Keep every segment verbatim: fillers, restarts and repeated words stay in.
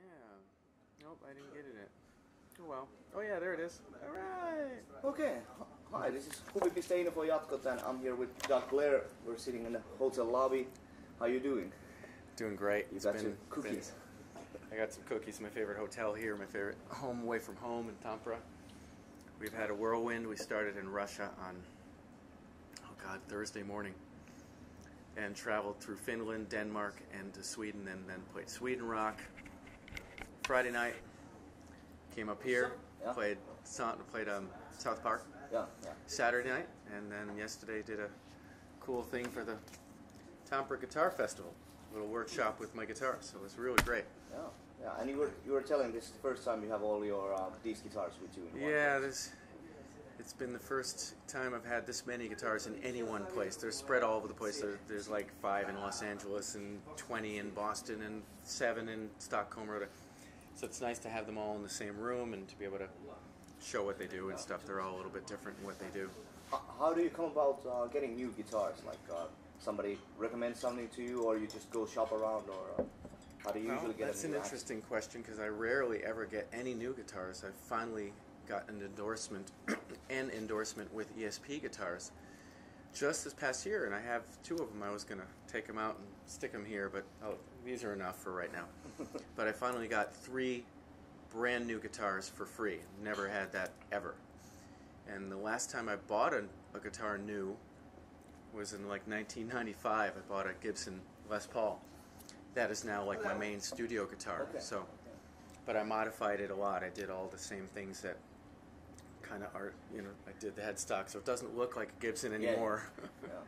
Yes, yeah. Nope, I didn't get it yet. Oh well. Oh yeah, there it is. Alright! Okay. Hi, this is Hupi Pistaino for Yat-Kotan. I'm here with Doug Blair. We're sitting in the hotel lobby. How you doing? Doing great. You it's got been, your cookies. Been, I got some cookies. My favorite hotel here, my favorite home away from home in Tampere. We've had a whirlwind. We started in Russia on, oh god, Thursday morning. And traveled through Finland, Denmark, and to Sweden, and then played Sweden Rock. Friday night. Came up here, yeah. played played um, South Park yeah, yeah. Saturday night, and then yesterday did a cool thing for the Tampere Guitar Festival, a little workshop with my guitar, so it was really great. Yeah, yeah. And you were you were telling this is the first time you have all your uh, these guitars with you in one yeah, place. It's been the first time I've had this many guitars in any one place. They're spread all over the place. There, there's like five in Los Angeles, and twenty in Boston, and seven in Stockholm, Rhoda. So it's nice to have them all in the same room and to be able to show what they do and stuff. They're all a little bit different in what they do. How do you come about uh, getting new guitars? Like uh, somebody recommends something to you, or you just go shop around, or uh, how do you well, usually get? That's a new an action? Interesting question because I rarely ever get any new guitars. I finally got an endorsement, an endorsement with E S P guitars, just this past year, and I have two of them. I was gonna take them out and stick them here, but oh, these are enough for right now. But I finally got three brand new guitars for free. Never had that ever. And the last time I bought a, a guitar new was in like nineteen ninety-five. I bought a Gibson Les Paul. That is now like my main studio guitar. Okay. So, but I modified it a lot. I did all the same things that kind of art, you know, I did the headstock, so it doesn't look like a Gibson anymore. Yeah, yeah. Yeah.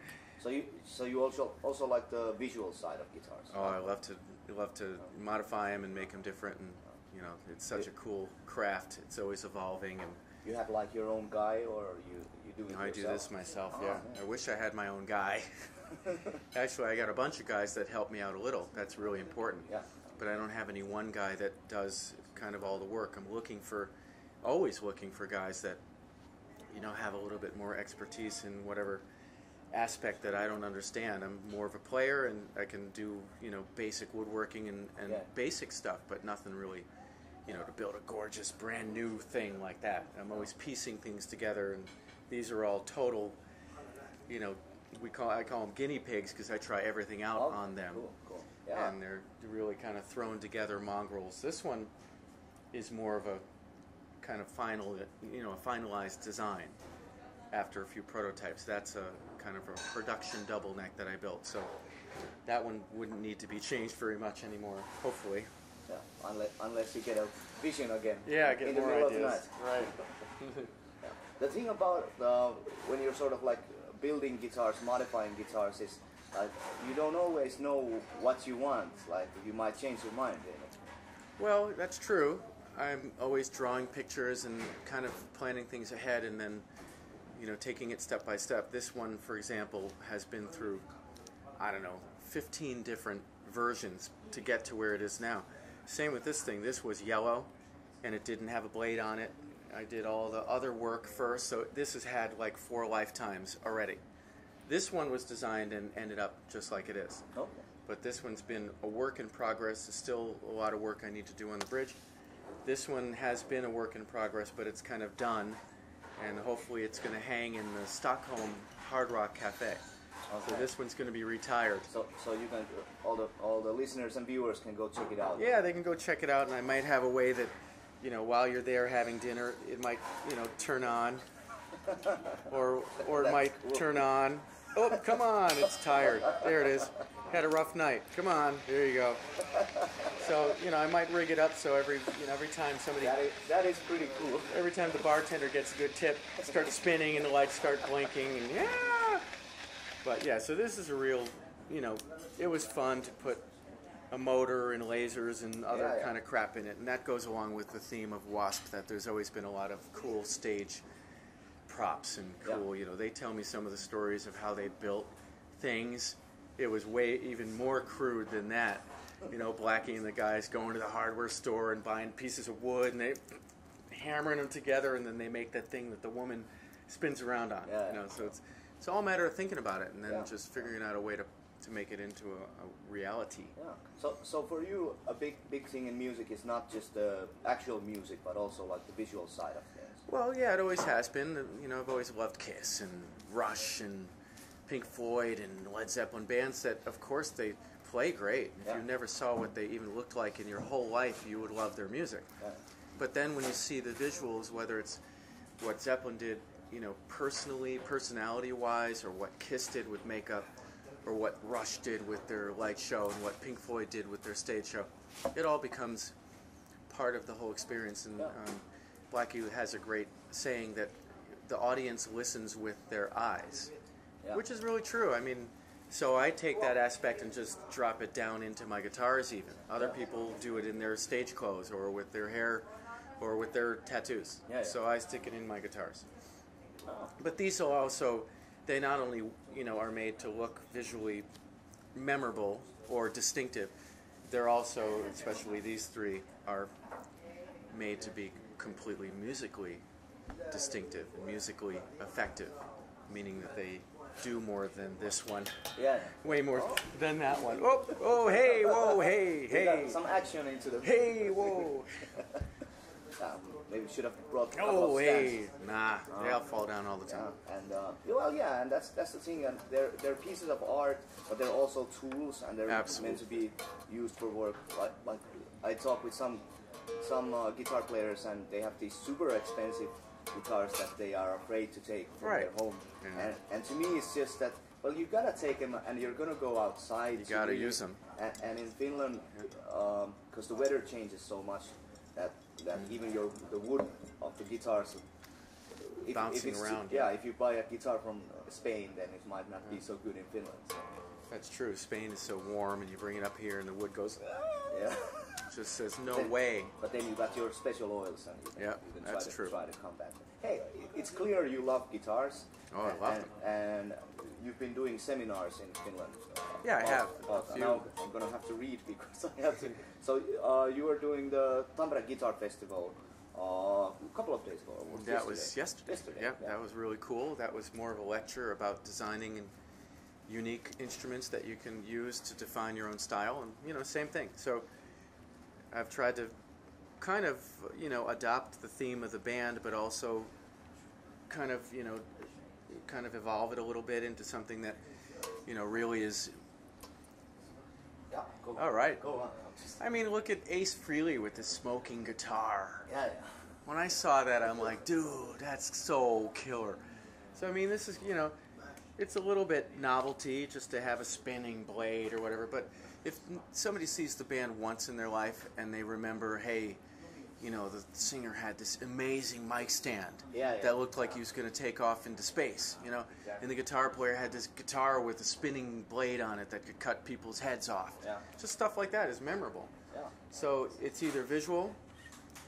So you, so you also also like the visual side of guitars. Oh, I love to love to oh. modify them and make them different, and you know, it's such it, a cool craft. It's always evolving, and you have like your own guy, or you you do it yourself? I do this myself. Oh, yeah, man. I wish I had my own guy. Actually, I got a bunch of guys that help me out a little. That's really important. Yeah. But I don't have any one guy that does kind of all the work. I'm looking for. Always looking for guys that, you know, have a little bit more expertise in whatever aspect that I don't understand. I'm more of a player, and I can do, you know, basic woodworking and, and yeah. basic stuff, but nothing really, you know, to build a gorgeous brand new thing like that. I'm always piecing things together, and these are all total, you know, we call I call them guinea pigs because I try everything out oh, on them, cool, cool. Yeah. And they're really kind of thrown together mongrels. This one is more of a kind of final, you know, a finalized design after a few prototypes. That's a kind of a production double neck that I built, so that one wouldn't need to be changed very much anymore, hopefully. Yeah, unless, unless you get a vision again. Yeah, get in more the middle ideas. Of the night. Right. Yeah. The thing about uh, when you're sort of like building guitars, modifying guitars, is uh, you don't always know what you want. Like you might change your mind. You know? Well, that's true. I'm always drawing pictures and kind of planning things ahead, and then, you know, taking it step by step. This one, for example, has been through, I don't know, fifteen different versions to get to where it is now. Same with this thing. This was yellow, and it didn't have a blade on it. I did all the other work first, so this has had like four lifetimes already. This one was designed and ended up just like it is. Oh. But this one's been a work in progress. There's still a lot of work I need to do on the bridge. This one has been a work in progress, but it's kind of done, and hopefully it's going to hang in the Stockholm Hard Rock Cafe. Okay. So this one's going to be retired. So, so you can all the all the listeners and viewers can go check it out. Yeah, they can go check it out, and I might have a way that, you know, while you're there having dinner, it might, you know, turn on, or or it might turn on. Oh, come on! It's tired. There it is. Had a rough night. Come on. There you go. So, you know, I might rig it up so every, you know, every time somebody... That is, that is pretty cool. Every time the bartender gets a good tip, it starts spinning and the lights start blinking and yeah! But yeah, so this is a real, you know, it was fun to put a motor and lasers and other yeah, yeah. kind of crap in it. And that goes along with the theme of Wasp, that there's always been a lot of cool stage props and cool, yeah. you know, they tell me some of the stories of how they built things. It was way even more crude than that. You know, Blackie and the guys going to the hardware store and buying pieces of wood, and they hammering them together, and then they make that thing that the woman spins around on. Yeah, you know, yeah. so it's it's all a matter of thinking about it and then yeah. just figuring out a way to to make it into a, a reality. Yeah. So, so for you, a big, big thing in music is not just the actual music, but also like the visual side of things. Well, yeah, it always has been. You know, I've always loved Kiss and Rush and Pink Floyd and Led Zeppelin, bands that, of course, they play great. If yeah. you never saw what they even looked like in your whole life, you would love their music. Yeah. But then when you see the visuals, whether it's what Zeppelin did, you know, personally, personality-wise, or what Kiss did with makeup, or what Rush did with their light show, and what Pink Floyd did with their stage show, it all becomes part of the whole experience. And yeah. um, Blackie has a great saying that the audience listens with their eyes, yeah. which is really true. I mean, so I take that aspect and just drop it down into my guitars even. Other yeah. people do it in their stage clothes or with their hair or with their tattoos. Yeah, yeah. So I stick it in my guitars. Oh. But these are also, they not only, you know, are made to look visually memorable or distinctive, they're also, especially these three, are made to be completely musically distinctive and musically effective, meaning that they do more than this one. Yeah. Way more oh. than that one. Oh, oh, hey, whoa, hey, hey. We got some action into the... Hey, whoa. Uh, maybe should have brought a couple oh, of hey. Nah, um, they all fall down all the time. Yeah. And uh, well, yeah, and that's that's the thing. And they're they're pieces of art, but they're also tools, and they're Absolutely. meant to be used for work. Like, like I talk with some some uh, guitar players, and they have these super expensive guitars that they are afraid to take from right. their home. Yeah. And and to me, it's just that. Well, you gotta take them, and you're gonna go outside. You gotta me. use them. And, and in Finland, because yeah. um, the weather changes so much. That, that even your the wood of the guitars, if, bouncing if it's, around. Yeah, yeah, if you buy a guitar from Spain, then it might not yeah. be so good in Finland. So. That's true. Spain is so warm, and you bring it up here, and the wood goes. Yeah. Just says no then, way. But then you got your special oils, and you can, yeah, you can that's try, to, true. try to combat them. Hey, it's clear you love guitars. Oh, and, I love them. And, and you've been doing seminars in Finland. Yeah, I have. But now I'm gonna have to read because I have to. So uh, you were doing the Tampere Guitar Festival uh, a couple of days ago. Or that yesterday. was yesterday. Yesterday. Yep, yeah, that was really cool. That was more of a lecture about designing and unique instruments that you can use to define your own style, and you know, same thing. So I've tried to kind of, you know, adopt the theme of the band, but also kind of, you know, kind of evolve it a little bit into something that, you know, really is... Yeah, go All right. Go on. Just... I mean, look at Ace Frehley with the smoking guitar. Yeah, yeah. When I saw that, I'm like, dude, that's so killer. So, I mean, this is, you know, it's a little bit novelty just to have a spinning blade or whatever, but if somebody sees the band once in their life and they remember, hey, you know, the singer had this amazing mic stand yeah, yeah. that looked like he was going to take off into space, you know, exactly. and the guitar player had this guitar with a spinning blade on it that could cut people's heads off. Yeah. Just stuff like that is memorable. Yeah. So it's either visual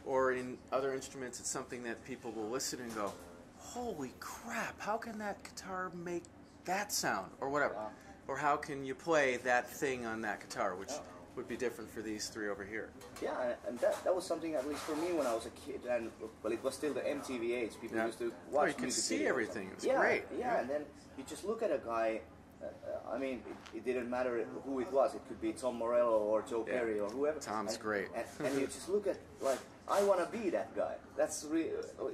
or in other instruments it's something that people will listen and go, holy crap, how can that guitar make that sound or whatever, wow. or how can you play that thing on that guitar, which yeah. would be different for these three over here. Yeah, and that, that was something at least for me when I was a kid, and well, it was still the M T V age. People yeah. used to watch. Oh, you could see everything. It was yeah, great. Yeah, yeah, and then you just look at a guy. Uh, I mean, it, it didn't matter who it was. It could be Tom Morello or Joe yeah. Perry or whoever. Tom's and, great. And, and you just look at like, I want to be that guy. That's re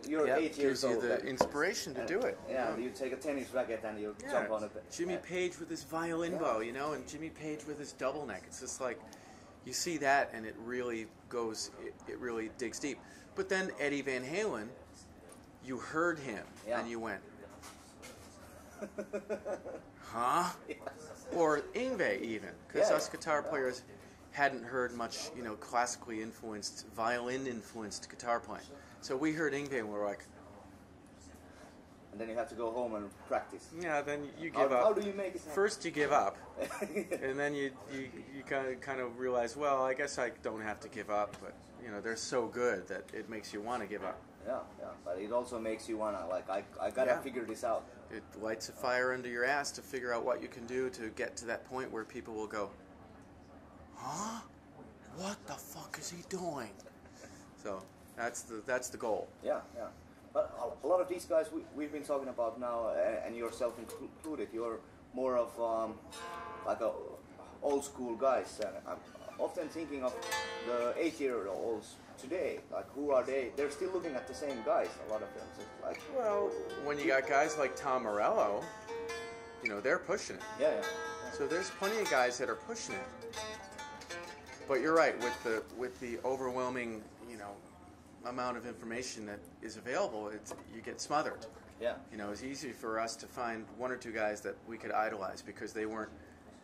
you're yep, eight years old. Gives you the inspiration to do it. Yeah, yeah, you take a tennis racket and you yeah, jump on it. Jimmy Page with his violin yeah. bow, you know, and Jimmy Page with his double neck. It's just like, you see that and it really goes, it, it really digs deep. But then Eddie Van Halen, you heard him yeah. and you went, huh? Yes. Or Yngwie even, because yeah, us guitar yeah. players hadn't heard much, you know, classically influenced, violin-influenced guitar playing. So we heard Yngwie and we were like... And then you have to go home and practice. Yeah, then you give how, up. How do you make it happen? First you give up, and then you, you, you kind of, kind of realize, well, I guess I don't have to give up, but, you know, they're so good that it makes you want to give up. Yeah, yeah, but it also makes you want to, like, I, I got to yeah. figure this out. It lights a fire under your ass to figure out what you can do to get to that point where people will go, huh? What the fuck is he doing? So that's the that's the goal. Yeah, yeah. But a lot of these guys we, we've been talking about now, and yourself included, you're more of um, like a old school guys, and I'm often thinking of the eight-year-olds today, like who are they? They're still looking at the same guys, a lot of them. So it's like, well, when you got guys like Tom Morello, you know, they're pushing it. Yeah, yeah, yeah. So there's plenty of guys that are pushing it. But you're right, with the with the overwhelming, you know, amount of information that is available, it's, you get smothered. Yeah. You know, it's easy for us to find one or two guys that we could idolize because they weren't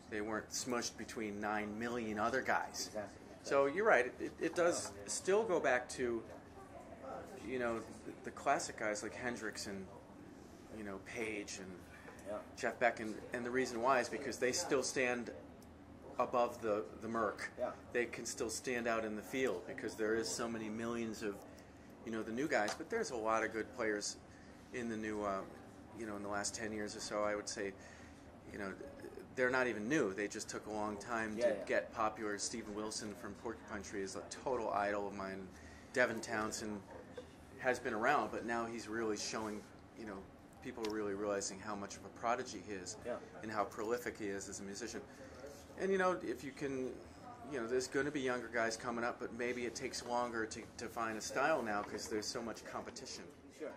they weren't smushed between nine million other guys. Exactly. So you're right. It, it does still go back to, you know, the, the classic guys like Hendrix and, you know, Page and yeah. Jeff Beck, and, and the reason why is because they still stand above the the murk. Yeah. They can still stand out in the field because there is so many millions of, you know, the new guys. But there's a lot of good players in the new, uh, you know, in the last ten years or so. I would say, you know, they're not even new. They just took a long time yeah, to yeah. get popular. Steven Wilson from Porcupine Tree is a total idol of mine. Devin Townsend has been around, but now he's really showing, you know, people are really realizing how much of a prodigy he is yeah. and how prolific he is as a musician. And, you know, if you can, you know, there's going to be younger guys coming up, but maybe it takes longer to, to find a style now because there's so much competition. Sure.